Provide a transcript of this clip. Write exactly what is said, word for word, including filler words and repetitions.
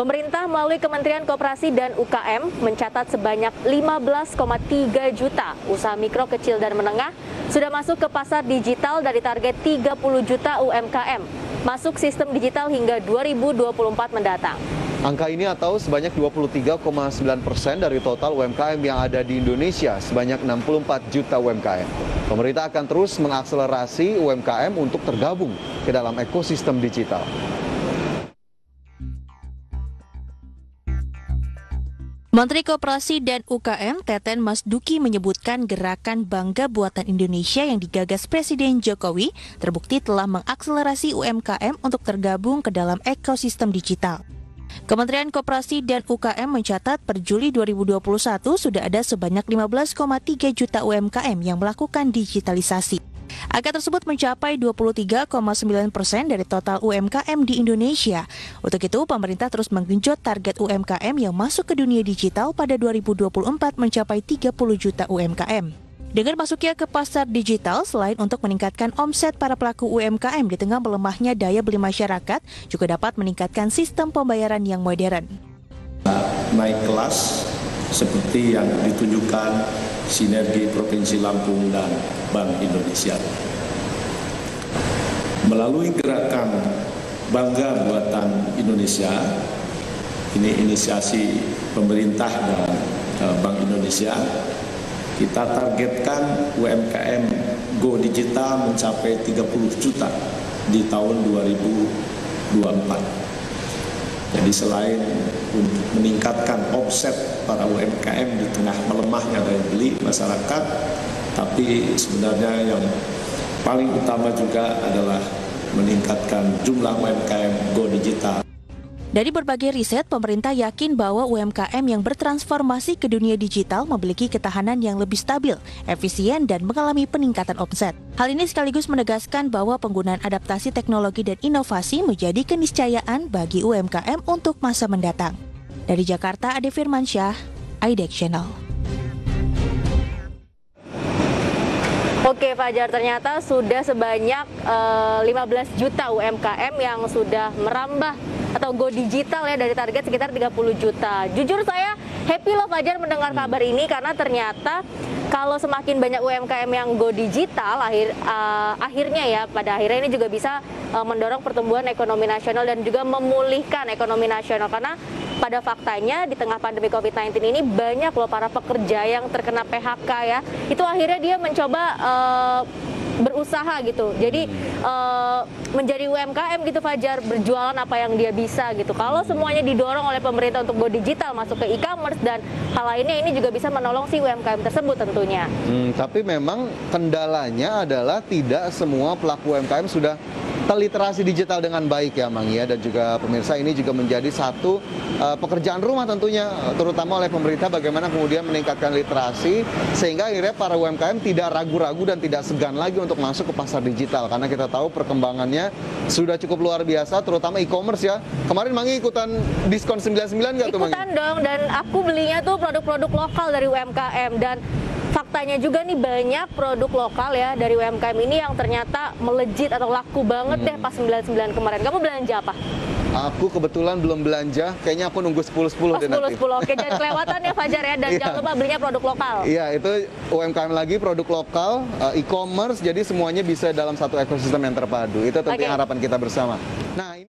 Pemerintah melalui Kementerian Koperasi dan U K M mencatat sebanyak lima belas koma tiga juta usaha mikro, kecil, dan menengah sudah masuk ke pasar digital dari target tiga puluh juta U M K M masuk sistem digital hingga dua ribu dua puluh empat mendatang. Angka ini atau sebanyak dua puluh tiga koma sembilan persen dari total U M K M yang ada di Indonesia, sebanyak enam puluh empat juta U M K M. Pemerintah akan terus mengakselerasi U M K M untuk tergabung ke dalam ekosistem digital. Menteri Koperasi dan U K M Teten Masduki menyebutkan gerakan Bangga Buatan Indonesia yang digagas Presiden Jokowi terbukti telah mengakselerasi U M K M untuk tergabung ke dalam ekosistem digital. Kementerian Koperasi dan U K M mencatat per Juli dua ribu dua puluh satu sudah ada sebanyak lima belas koma tiga juta U M K M yang melakukan digitalisasi. Angka tersebut mencapai dua puluh tiga koma sembilan persen dari total U M K M di Indonesia. Untuk itu, pemerintah terus menggenjot target U M K M yang masuk ke dunia digital pada dua ribu dua puluh empat mencapai tiga puluh juta U M K M. Dengan masuknya ke pasar digital, selain untuk meningkatkan omset para pelaku U M K M di tengah melemahnya daya beli masyarakat, juga dapat meningkatkan sistem pembayaran yang modern. Naik kelas seperti yang ditunjukkan sinergi Provinsi Lampung dan Bank Indonesia. Melalui gerakan Bangga Buatan Indonesia, ini inisiasi pemerintah dan Bank Indonesia, kita targetkan U M K M Go Digital mencapai tiga puluh juta di tahun dua ribu dua puluh empat. Jadi selain untuk meningkatkan offset para U M K M di tengah melemahnya daya beli masyarakat, tapi sebenarnya yang paling utama juga adalah meningkatkan jumlah U M K M Go Digital. Dari berbagai riset, pemerintah yakin bahwa U M K M yang bertransformasi ke dunia digital memiliki ketahanan yang lebih stabil, efisien, dan mengalami peningkatan omset. Hal ini sekaligus menegaskan bahwa penggunaan adaptasi teknologi dan inovasi menjadi keniscayaan bagi U M K M untuk masa mendatang. Dari Jakarta, Ade Firman Syah, I D X Channel. Oke Fajar, ternyata sudah sebanyak uh, lima belas juta U M K M yang sudah merambah atau go digital ya, dari target sekitar tiga puluh juta. Jujur saya happy loh Fajar mendengar kabar ini, karena ternyata kalau semakin banyak U M K M yang go digital akhir, uh, akhirnya ya pada akhirnya ini juga bisa uh, mendorong pertumbuhan ekonomi nasional dan juga memulihkan ekonomi nasional, karena pada faktanya di tengah pandemi COVID sembilan belas ini banyak loh para pekerja yang terkena P H K ya. Itu akhirnya dia mencoba uh, berusaha gitu. Jadi uh, menjadi U M K M gitu Fajar, berjualan apa yang dia bisa gitu. Kalau semuanya didorong oleh pemerintah untuk go digital, masuk ke e-commerce dan hal lainnya, ini juga bisa menolong si U M K M tersebut tentunya. Hmm, tapi memang kendalanya adalah tidak semua pelaku U M K M sudah terliterasi digital dengan baik ya Mang ya, dan juga pemirsa, ini juga menjadi satu uh, pekerjaan rumah tentunya, terutama oleh pemerintah, bagaimana kemudian meningkatkan literasi sehingga akhirnya para U M K M tidak ragu-ragu dan tidak segan lagi untuk masuk ke pasar digital, karena kita tahu perkembangannya sudah cukup luar biasa, terutama e-commerce ya. Kemarin Mang ikutan diskon sembilan puluh sembilan nggak tuh Mang? Ikutan dong, dan aku belinya tuh produk-produk lokal dari U M K M, dan faktanya juga nih banyak produk lokal ya dari U M K M ini yang ternyata melejit atau laku banget hmm. deh pas sembilan puluh sembilan kemarin. Kamu belanja apa? Aku kebetulan belum belanja, kayaknya aku nunggu sepuluh sepuluh deh nanti. sepuluh sepuluh, oke, jangan kelewatan ya Fajar ya, dan yeah. jangan lupa belinya produk lokal. Iya, yeah, itu U M K M lagi, produk lokal, e-commerce, jadi semuanya bisa dalam satu ekosistem yang terpadu. Itu tentunya okay. harapan kita bersama. Nah, ini...